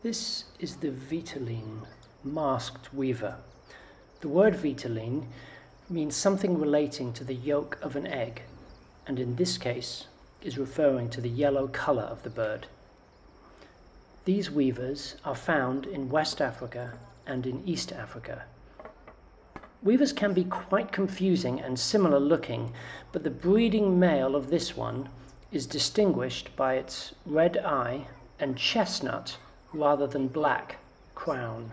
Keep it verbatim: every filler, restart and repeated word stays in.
This is the Vitelline Masked-Weaver. The word Vitelline means something relating to the yolk of an egg, and in this case is referring to the yellow colour of the bird. These weavers are found in West Africa and in East Africa. Weavers can be quite confusing and similar looking, but the breeding male of this one is distinguished by its red eye and chestnut rather than black crown.